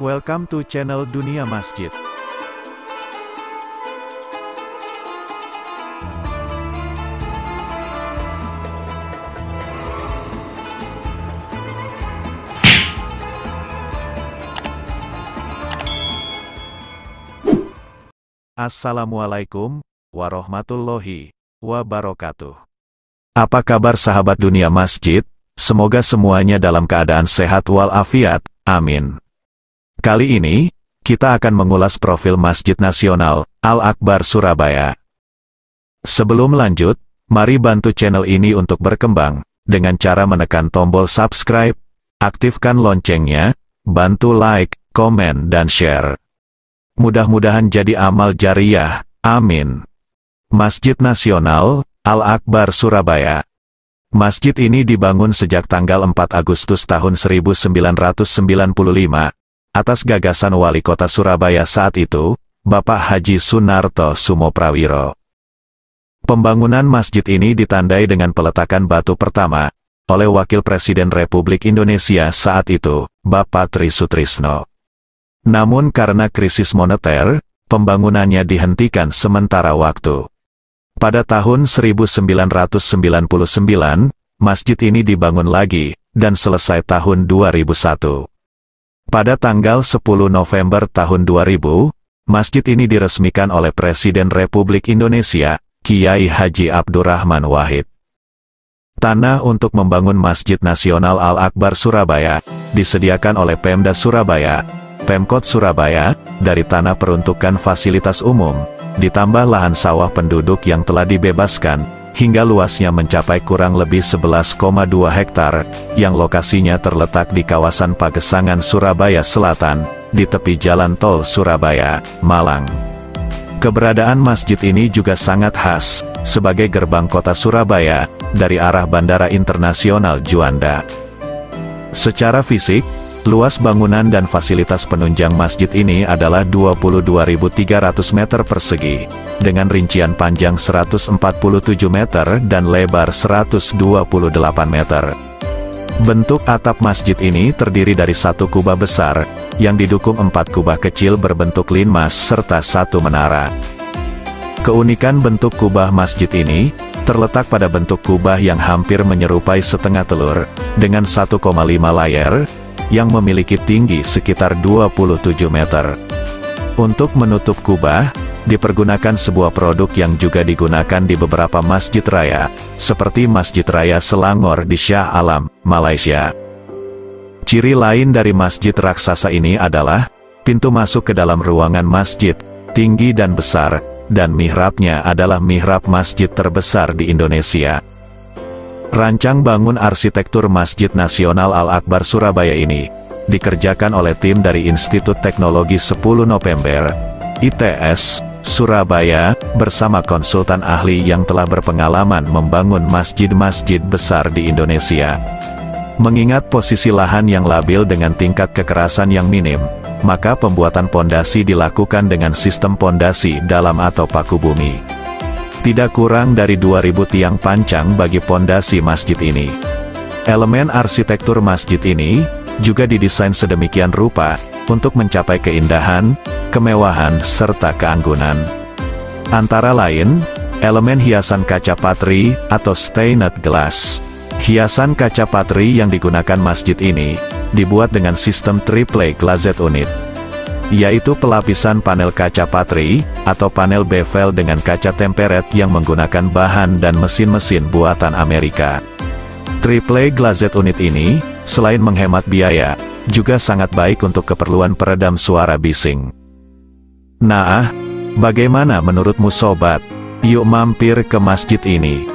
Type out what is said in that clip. Welcome to channel Dunia Masjid. Assalamualaikum warahmatullahi wabarakatuh. Apa kabar sahabat Dunia Masjid? Semoga semuanya dalam keadaan sehat walafiat. Amin. Kali ini, kita akan mengulas profil Masjid Nasional Al-Akbar Surabaya. Sebelum lanjut, mari bantu channel ini untuk berkembang dengan cara menekan tombol subscribe, aktifkan loncengnya, bantu like, komen, dan share. Mudah-mudahan jadi amal jariyah. Amin. Masjid Nasional Al-Akbar Surabaya. Masjid ini dibangun sejak tanggal 4 Agustus tahun 1995, atas gagasan Wali Kota Surabaya saat itu, Bapak Haji Soenarto Soemoprawiro. Pembangunan masjid ini ditandai dengan peletakan batu pertama oleh Wakil Presiden Republik Indonesia saat itu, Bapak Tri Sutrisno. Namun karena krisis moneter, pembangunannya dihentikan sementara waktu. Pada tahun 1999, masjid ini dibangun lagi, dan selesai tahun 2001. Pada tanggal 10 November tahun 2000, masjid ini diresmikan oleh Presiden Republik Indonesia, Kiai Haji Abdurrahman Wahid. Tanah untuk membangun Masjid Nasional Al-Akbar Surabaya disediakan oleh Pemda Surabaya, Pemkot Surabaya, dari tanah peruntukan fasilitas umum, ditambah lahan sawah penduduk yang telah dibebaskan, hingga luasnya mencapai kurang lebih 11,2 hektar, yang lokasinya terletak di kawasan Pagesangan Surabaya Selatan, di tepi jalan tol Surabaya, Malang. Keberadaan masjid ini juga sangat khas, sebagai gerbang kota Surabaya, dari arah Bandara Internasional Juanda. Secara fisik, luas bangunan dan fasilitas penunjang masjid ini adalah 22.300 meter persegi, dengan rincian panjang 147 meter dan lebar 128 meter. Bentuk atap masjid ini terdiri dari satu kubah besar, yang didukung 4 kubah kecil berbentuk linmas serta satu menara. Keunikan bentuk kubah masjid ini terletak pada bentuk kubah yang hampir menyerupai setengah telur, dengan 1,5 layar, yang memiliki tinggi sekitar 27 meter. Untuk menutup kubah, dipergunakan sebuah produk yang juga digunakan di beberapa masjid raya, seperti Masjid Raya Selangor di Shah Alam, Malaysia. Ciri lain dari masjid raksasa ini adalah, pintu masuk ke dalam ruangan masjid, tinggi dan besar, dan mihrabnya adalah mihrab masjid terbesar di Indonesia. Rancang bangun arsitektur Masjid Nasional Al-Akbar Surabaya ini dikerjakan oleh tim dari Institut Teknologi 10 November ITS Surabaya bersama konsultan ahli yang telah berpengalaman membangun masjid-masjid besar di Indonesia. Mengingat posisi lahan yang labil dengan tingkat kekerasan yang minim, maka pembuatan pondasi dilakukan dengan sistem pondasi dalam atau paku bumi. Tidak kurang dari 2.000 tiang pancang bagi pondasi masjid ini. Elemen arsitektur masjid ini juga didesain sedemikian rupa untuk mencapai keindahan, kemewahan, serta keanggunan. Antara lain, elemen hiasan kaca patri atau stained glass. Hiasan kaca patri yang digunakan masjid ini dibuat dengan sistem triple glazed unit, yaitu pelapisan panel kaca patri, atau panel bevel dengan kaca temperet yang menggunakan bahan dan mesin-mesin buatan Amerika. Triple glazed unit ini, selain menghemat biaya, juga sangat baik untuk keperluan peredam suara bising. Nah, bagaimana menurutmu sobat? Yuk mampir ke masjid ini.